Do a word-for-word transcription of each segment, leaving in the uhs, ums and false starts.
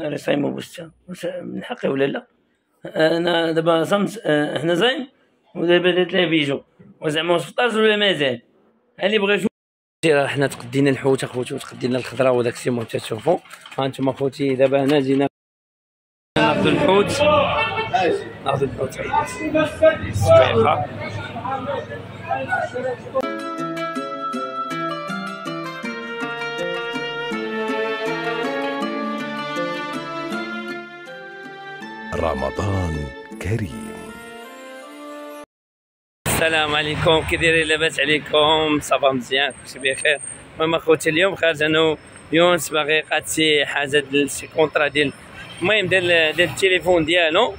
راه صايم وبشتا من حقي ولا لا؟ انا دابا صمت هنا صايم ودابا درت ليه فيديو وزعما فطرت ولا مازال؟ ها اللي بغا يشوف. راه حنا تقدينا الحوت اخوتي وتقدينا الخضره وداك الشيء المهم تشوفوا. ها انتم اخوتي دابا هنا جينا ناخذ الحوت ناخذ الحوت كيفاه رمضان كريم. السلام عليكم، كي دايرين؟ لاباس عليكم؟ صافا مزيان؟ كلشي بخير؟ المهم اخوتي اليوم خارج انا ويونس باغي قاد شي حاجه ديال شي كونطرا ديال المهم ديال ديال التليفون ديالو.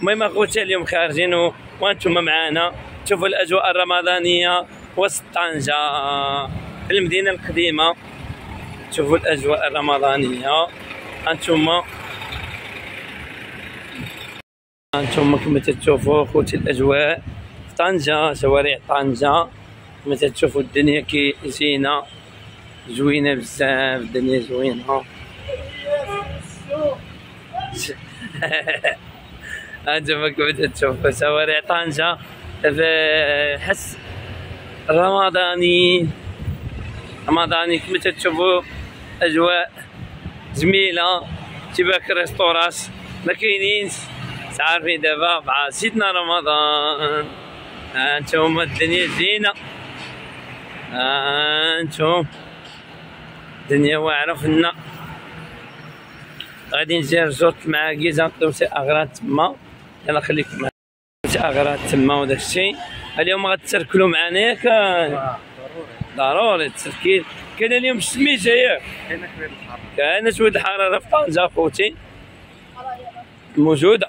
المهم اخوتي اليوم خارجين وانتم معانا تشوفوا الاجواء الرمضانيه وسط طنجه في المدينه القديمه. تشوفوا الاجواء الرمضانيه انتم انتم كما تتشوفوا خوتي الاجواء في طنجه، شوارع طنجه كما تتشوفوا الدنيا كي زينه زوينه بزاف، الدنيا زوينه. انتم كما تتشوفوا شوارع طنجه حس رمضاني رمضاني كما تتشوفوا اجواء جميله. تباك الريستورات ما كاينينش، عارفين دابا مع سيدنا رمضان. هانتوما الدنيا زينه، هانتوما الدنيا واعره فينا. غادي نجي رجعت مع كيزا نطيو شي اغراض تما، يلاه خليكم معايا شي اغراض تما وداكشي. اليوم غتتركلو معنا ياك ضروري التركيل. كان اليوم السميجه ياك كانت شويه الحراره في طنجه اخوتي موجوده.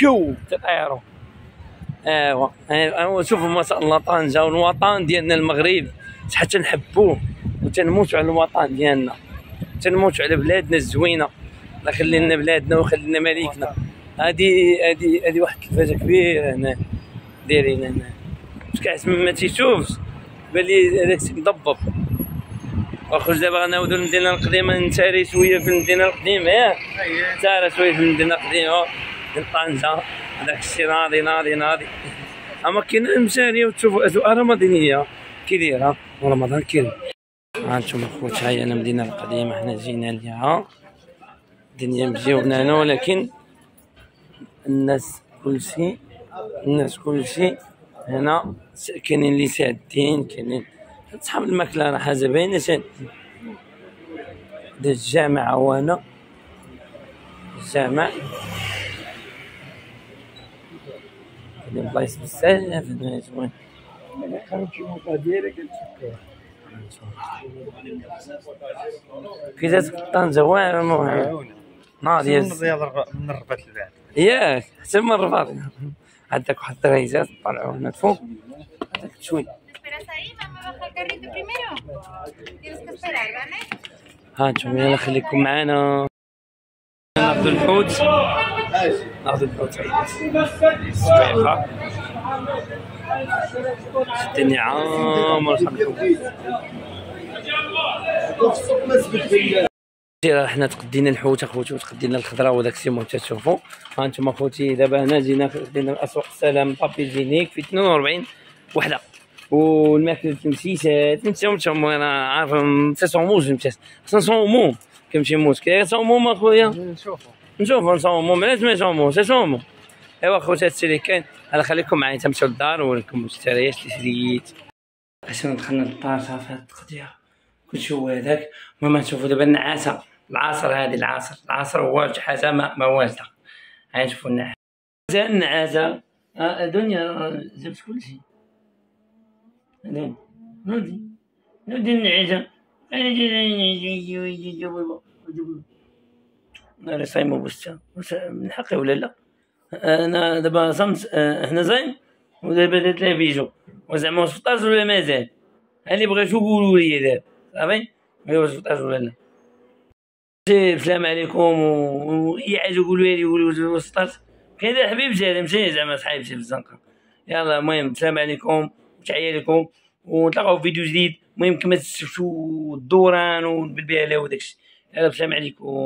بيو تطيروا. ايوا ايوا شوفوا ما شاء الله طنجه والوطن ديالنا المغرب، حتى نحبوه وتنموتوا على الوطن ديالنا، تنموتوا على بلادنا الزوينه. الله يخلي لنا بلادنا ويخلي لنا مليكنا. هادي هادي هادي واحد التلفازه كبيره هنا دايرين هنا، كاع ما تيشوفش بان لي هذاك مضبب. واخويا دابا غنعاودو للمدينه القديمه، نتاري شويه في المدينه القديمه ياك، نتاري شويه في المدينه القديمه ديال طنجة. هذاك الشيء ناضي ناضي ناضي. أما كاين المشاريع وتشوفوا أجواء رمضانية كي دايرة ورمضان كريم. ها أنتم أخوتي هاي أنا المدينة القديمة حنا جينا ليها. الدنيا مزيونة هنا ولكن الناس كلشي الناس كلشي هنا كاينين اللي سادين، كاينين أصحاب الماكلة راه حاجة باينة سادين. دا الجامع هو هنا الجامع ديال بلايص بزاف هنا زوين. كي جاتك طنجة واعرة ناضية من الرباط من الرباط للبعد ياك حتى من الرباط. عندك واحد الدراري جات طلعوا هنا الفوق هذاك شوي. ها انتم يلاه خليكم معانا ناخذ الحوت ناخذ الحوت كيفاه. الدنيا عامره الحوت. راه حنا تقدينا الحوت اخوتي وتقدينا الخضره وداك الشيء المهم تشوفوا. ها انتم اخوتي دابا هنا جينا خدينا الاسواق السلام بابي جينيك في اثنين وأربعين وحده، والماكله التمسيسات نتوما نتوما انا عارفهم تسوموش نمتاس خصنا نصومو كنمشي موت كيصومو اخويا نشوفو نشوفو نصومو علاش ما يصوموش صومو. ايوا خوتي هادشي اللي كاين. انا خليكم معايا تمشيو للدار ونوريكم الشريات اللي شريت. عشان دخلنا للدار صافي هاد التغطيه كلشي هو هذاك. المهم نشوفو دابا النعاسه العصر، هادي العصر العصر هو شي حاجه ما واجده. ها نشوفو النعاسه النعاسه الدنيا جابت كلشي. نودي نودي نودي النعاسه ناري صايمة بوستا من حقي ولا لا؟ أنا دابا صمت هنا صايم ودابا درت الفيديو وزعما واش فطرت ولا مازال؟ ها اللي بغيتو قولوا لي دابا صافي؟ واش فطرت ولا لا؟ السلام عليكم وأي حاجة قولوا لي قولوا لي واش فطرت؟ كاين حبيب جاري ماشي زعما صحابي في الزنقة. يلا المهم السلام عليكم وتحية لكم ونتلاقاو في فيديو جديد. المهم كما تشوفوا الدوران والبلبله وداكشي. يلا السلام عليكم.